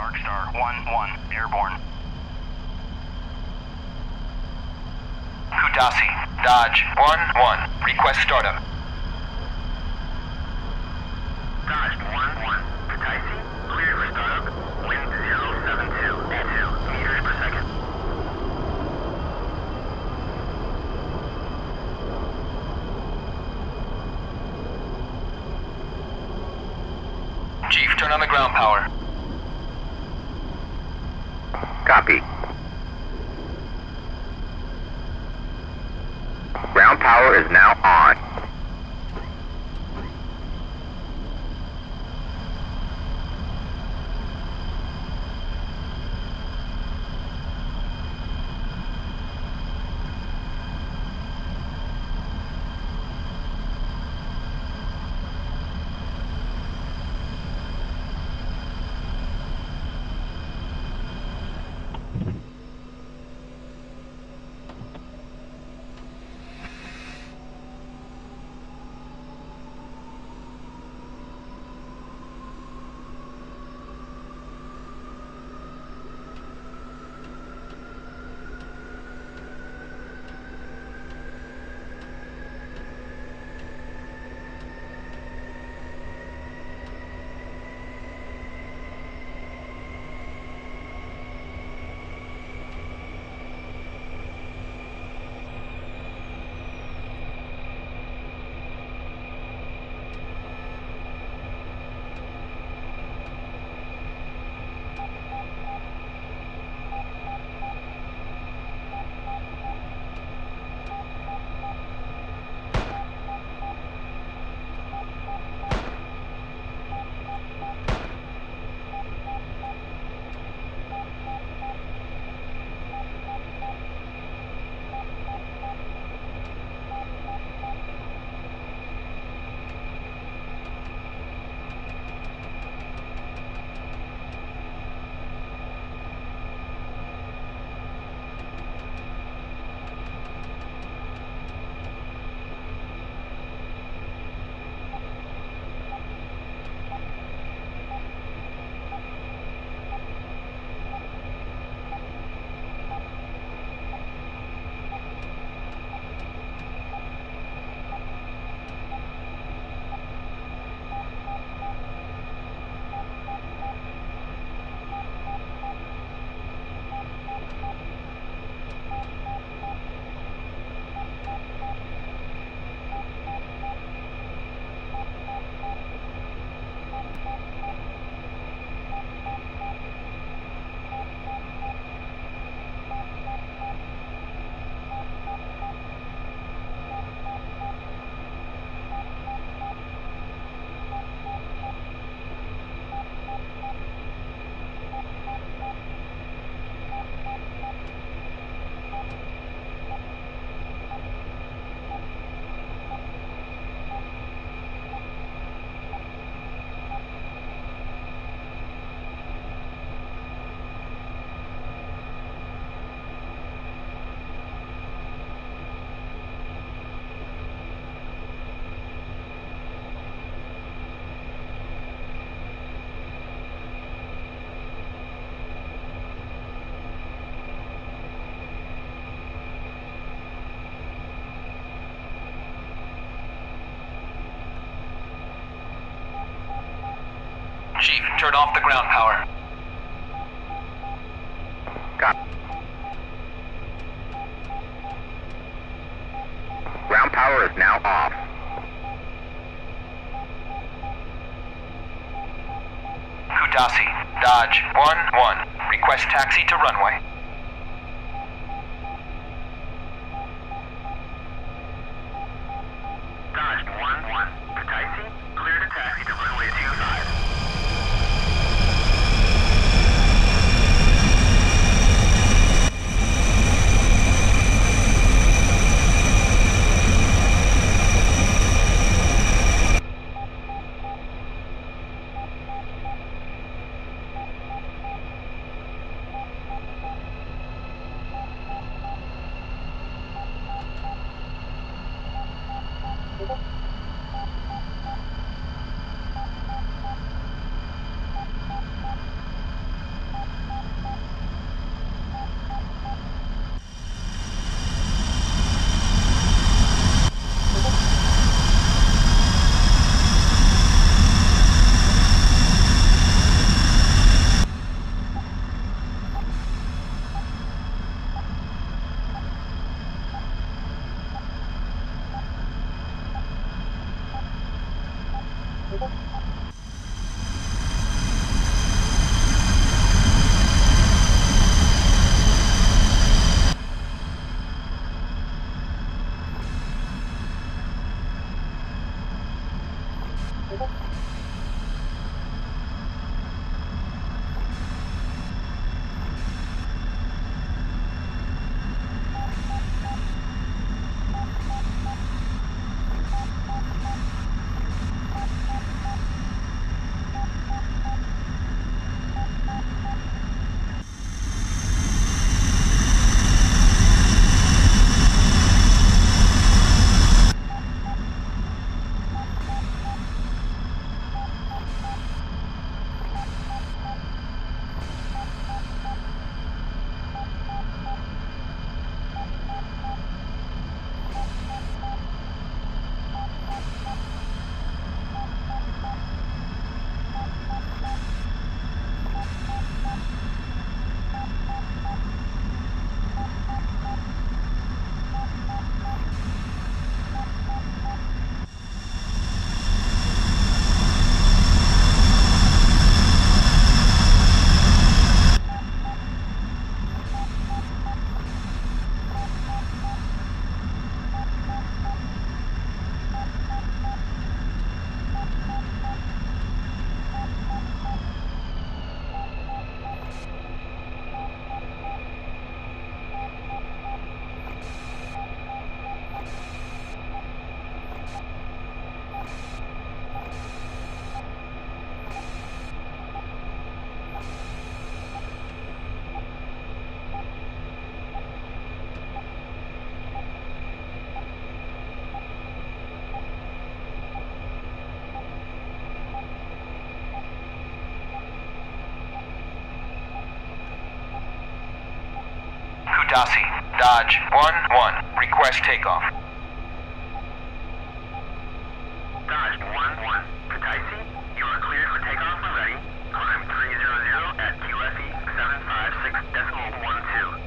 Dark Star 1-1, airborne. Kutaisi, Dodge 1-1, request startup. Dodge 1-1, Kutaisi, clear for startup, wind 072 at 2 meters per second. Chief, turn on the ground power. Copy. Ground power is now on. Chief, turn off the ground power. Copy. Ground power is now off. Kutaisi, Dodge 1-1, request taxi to runway. Dodge 1-1, Kutaisi, clear to taxi to runway 25. Kutaisi, Dodge 11, request takeoff. Dodge 11, Kutaisi, you are cleared for takeoff and ready. Climb 300 at QFE 756.12.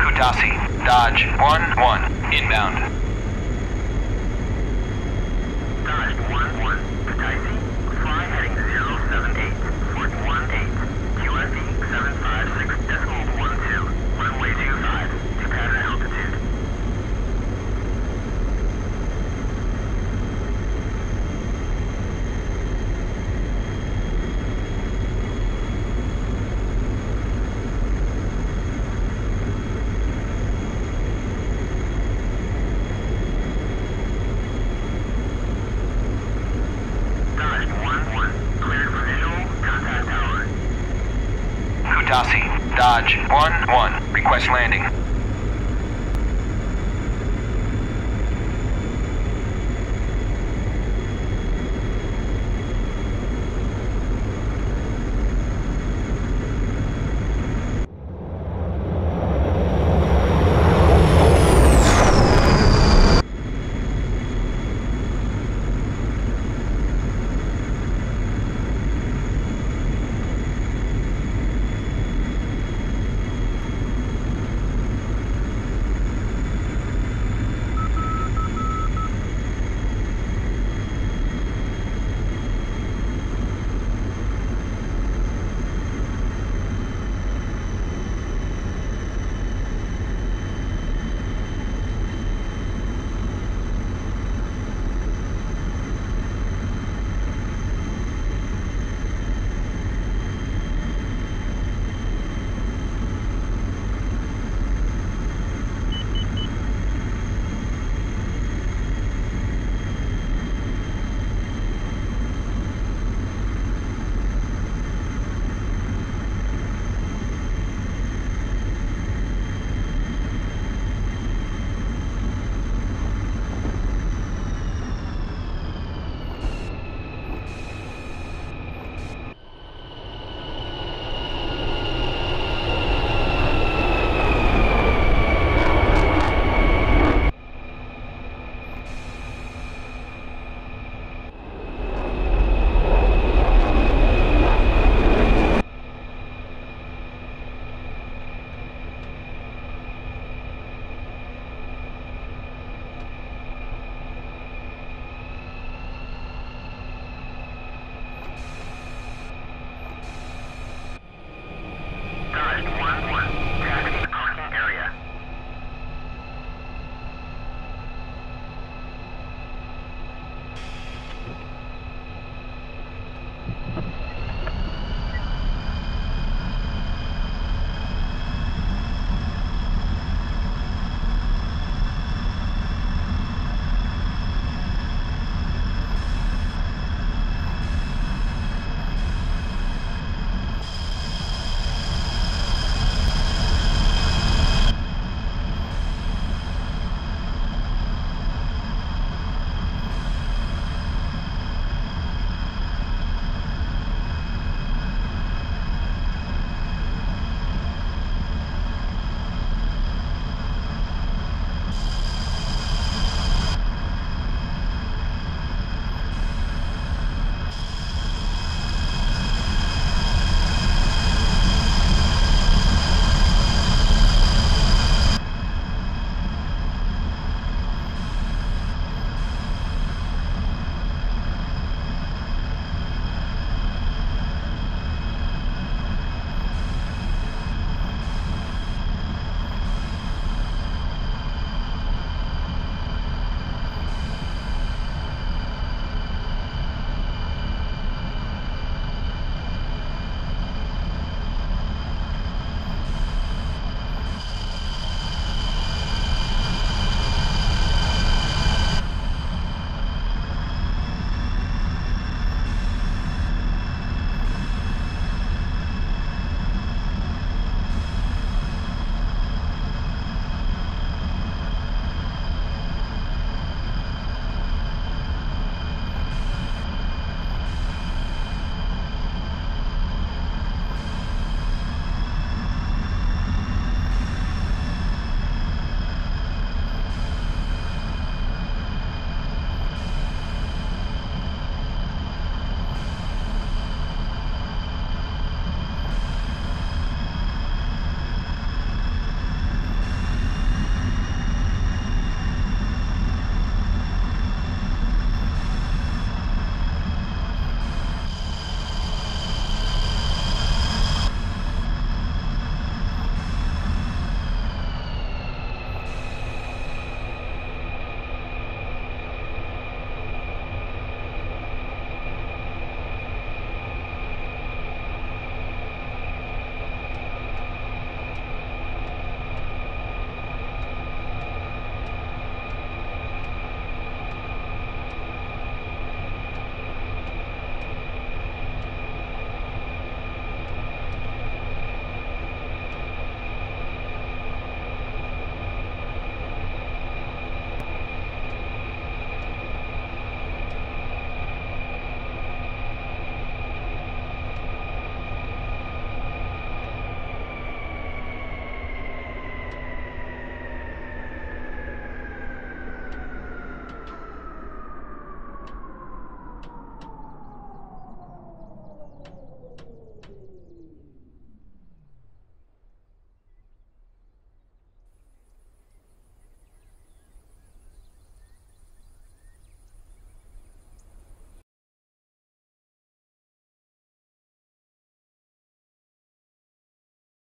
Kutaisi, Dodge 11, inbound. Dodge 11, Kutaisi, fly heading 078, 418, QFE 756.12, runway 25, to pattern altitude. Dodge 11, request landing.